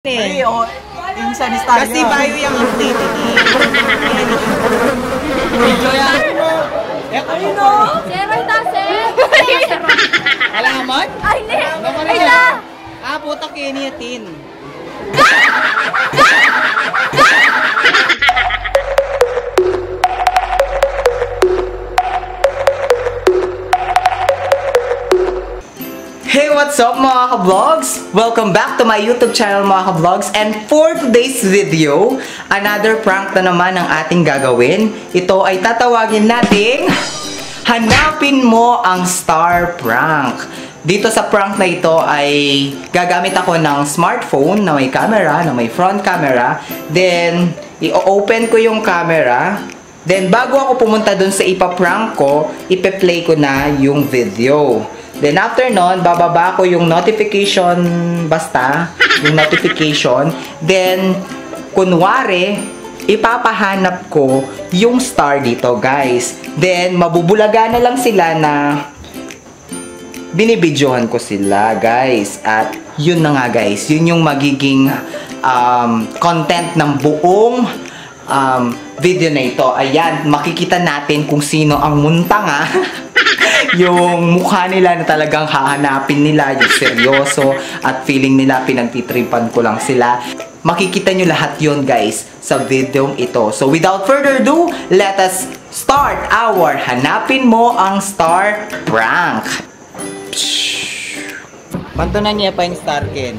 Ay, oo. Insanis tayo. Kasi bio yung updated. Medyo yan. Ay, no. Zero yung tase. Alam mo? Ay, ne. Ay, na. Ah, putak yun yung tin. Hey, what's up mga ka-vlogs? Welcome back to my YouTube channel mga ka-vlogs. And for today's video, another prank na naman ang ating gagawin. Ito ay tatawagin nating Hanapin Mo Ang Star Prank. Dito sa prank na ito ay gagamit ako ng smartphone na may camera, na may front camera. Then, i-open ko yung camera. Then, bago ako pumunta dun sa ipa-prank ko, ipe-play ko na yung video. Then after nun, bababa ko yung notification, basta, yung notification. Then, kunwari, ipapahanap ko yung star dito, guys. Then, mabubulaga na lang sila na binibidyohan ko sila, guys. At yun na nga, guys. Yun yung magiging content ng buong video na ito. Ayan, makikita natin kung sino ang muntanga. Yung mukha nila na talagang hahanapin nila, yung seryoso at feeling nila pinagtitripan ko lang sila. Makikita nyo lahat yon guys sa video ito. So without further ado, let us start our Hanapin Mo Ang Star Prank. Pantunan niya pa yung star, Ken.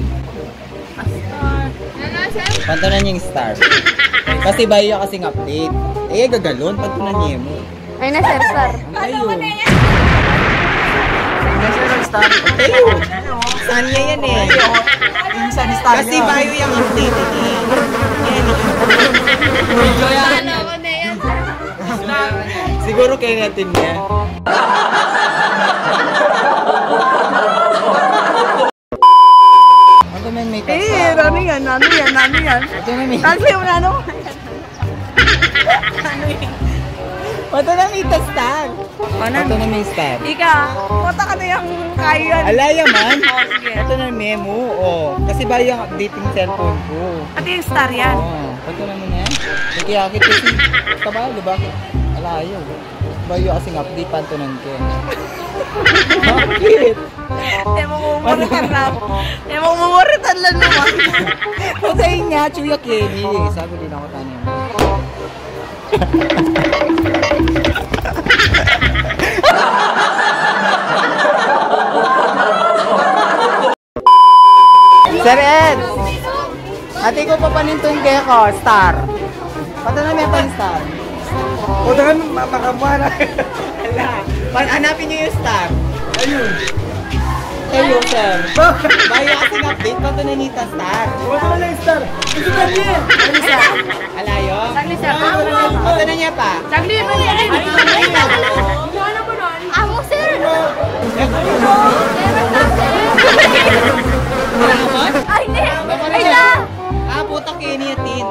Pantunan niya yung star. Kasi bayo kasing update. Eh, gagalon. Pantunan niya mo. Ay, na-share star. Ayun. Na-share star. Ayun. Saan niya yan eh? Yung saan star niya. Kasi bio yung updated eh. Medyo yan. Saan ako na yan? Siguro kaya natin niya. Ano man may tasa? Eh, rami yan. Ano yan? Ano yan? Kasi yung ano? Ano yan? Pato na may star. Pato na may star. Ika, pato ka na yung kayan. Alaya man. Pato na memo. Oh. Kasi ba yung updating cellphone ko. Pati yung star yan. Oo. Pato na muna yan. Nagkiyakit kasi. Taba, diba? Alayo. Bayo kasing update. Pato na nito. Bakit? Emo mumuritan lang. Emo mumuritan lang naman. Pasayin nga, Chuya Kenny. Sabi din ako tanin. Sir Ed, ati ko papanintong geko, star. Pato na may pang star. O doon, mapakabuha na. Hanapin nyo yung star. Ayun. Ayun, sir. Bayo kasi update, pato na nita star. Pato na yung star. Ito ka niya. Ano sir? Alayo? Sagli sir. Pato na niya pa. Sagli pa niya. Ano ko nun? Ako sir. Meron na sir. Maramot? Ay, hindi! Ay, na! Ah, putak yun yung tin.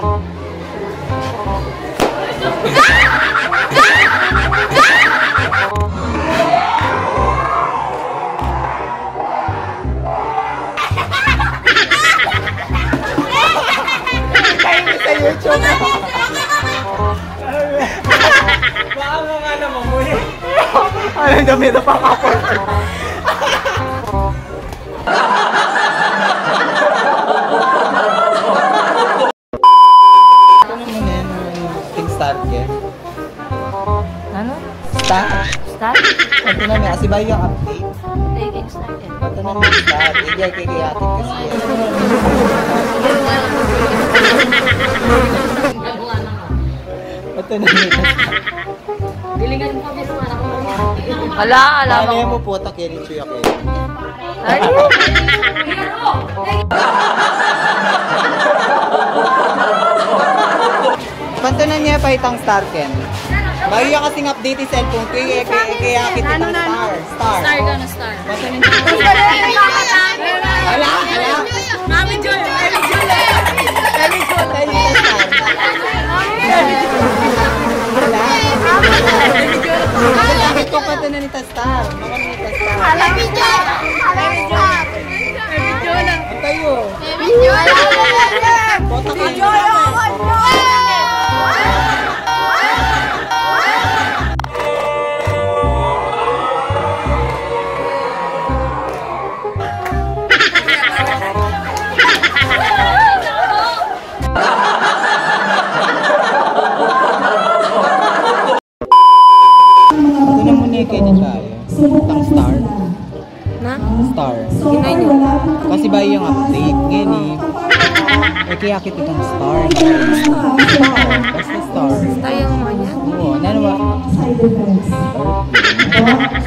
Kain ko sa YouTube na. Baka mo nga naman mo eh. Anong dami na pakapal. Star? Ito na nga, kasi ba yung update? Ito na nga, star. Hindi ay kikiyatin kasi. Ito na nga, star. Gilingan mo kami sa mga naman. Wala, alam mo. Ano yung puputak yan, yung chuyak yan? Ay! Panto na niya pa itong star, Ken. Bayo kasing update yung cellphone ko, kaya kitang star. Star ka na, star. Ala, ala. Mami Jun, Mami Jun. Mami Jun, Mami Jun. Ala. Mami Jun. Bakit ko pata na nita star? Maka na nita star. Mami Jun. Mami Jun. Mami Jun. Mami Jun. Mami Jun. star. Kinay niyo. Kasi ba yung update ngayon eh. Eh kaya kita ng star. Basta star. Star yung mga niya. Oo, nanawa.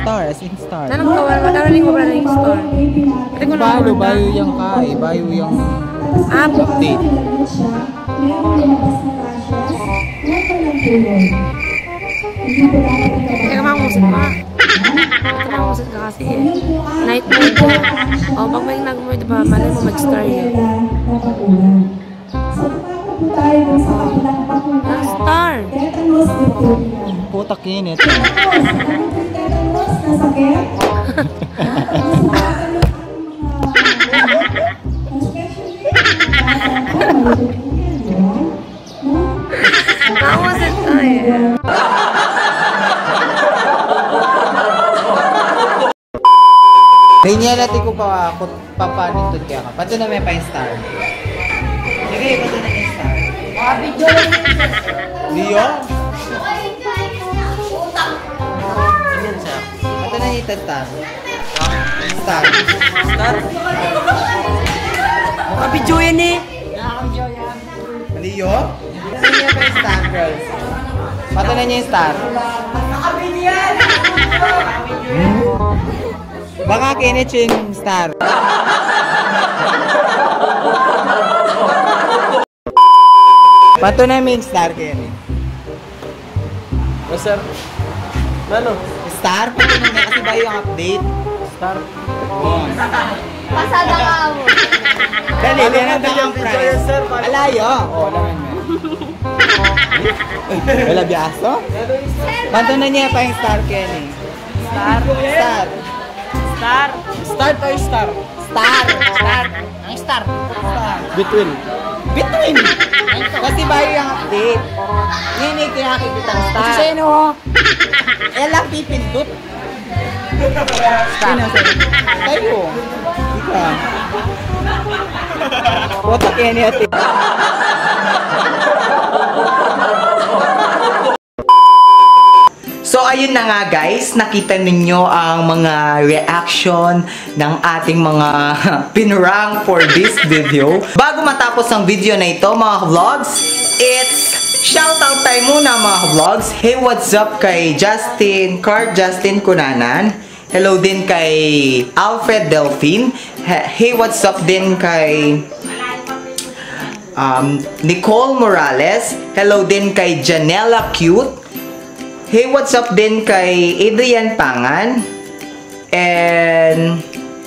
Star, as in star. Nanong kawal, madaling kawal na yung star. Bayo, bayo yung kai, bayo yung update. Kaya mamusik pa. Kaya mamusik ka kasi eh. Night mode ko. O, pag may nag-mood ba, malay mo mag-star yun. Ang star! Putak yun eh. Mamusik ka eh. Hindi natin ko papanintod kaya ka. Pato na may pa-star. Sige, pato na may star. Video lang Leo? Ganyan siya. Pato na yung star. Star. Star? Maka-video yan eh. Naka-video yan. Leo? Pato na yung pa-star, girls. Pato na yung star. Naka-video yan! Baka kinitsin star. Pato na may star kini. O sir? Ano? Star? Pato na kasi ba yung update? Star? Oo. Pasada ka ako. Dali, yan ang dalang prize. Alayo. Oo, naman yan. Wala biyaso? Pato na niya pa yung star kini. Star? Star. Star. Star tayo star. Star. Star. Ang star. Star. Between. Between. Kasi bayo yung update. Yun eh, kinakikita ang star. Kasi sino ho? Elang pipindot. Star. Tayo. Ika. Potok yan yung atin. So ayun na nga guys, nakita ninyo ang mga reaction ng ating mga pinrank for this video. Bago matapos ang video na ito mga vlogs, it's shoutout tayo muna mga vlogs. Hey, what's up kay Justin, Carl Justin Kunanan. Hello din kay Alfred Delphine. Hey, what's up din kay Nicole Morales. Hello din kay Janella Cute. Hey, what's up din kay Adrian Pangan. And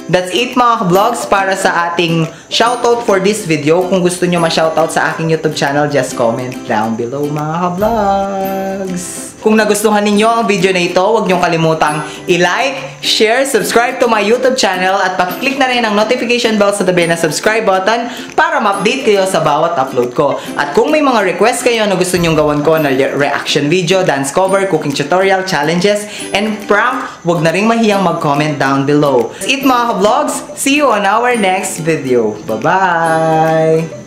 that's it mga vlogs para sa ating shoutout for this video. Kung gusto nyo ma-shoutout sa aking YouTube channel, just comment down below mga vlogs. Kung nagustuhan ninyo ang video na ito, huwag nyo kalimutang i-like, share, subscribe to my YouTube channel at pakiclick na rin ang notification bell sa tabi na subscribe button para ma-update kayo sa bawat upload ko. At kung may mga request kayo na gusto nyong gawan ko na reaction video, dance cover, cooking tutorial, challenges, and prank, huwag na rin mahiyang mag-comment down below. That's it mga vlogs. See you on our next video. Bye-bye!